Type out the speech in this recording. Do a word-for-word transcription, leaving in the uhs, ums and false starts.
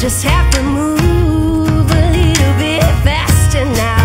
just have to move a little bit faster now.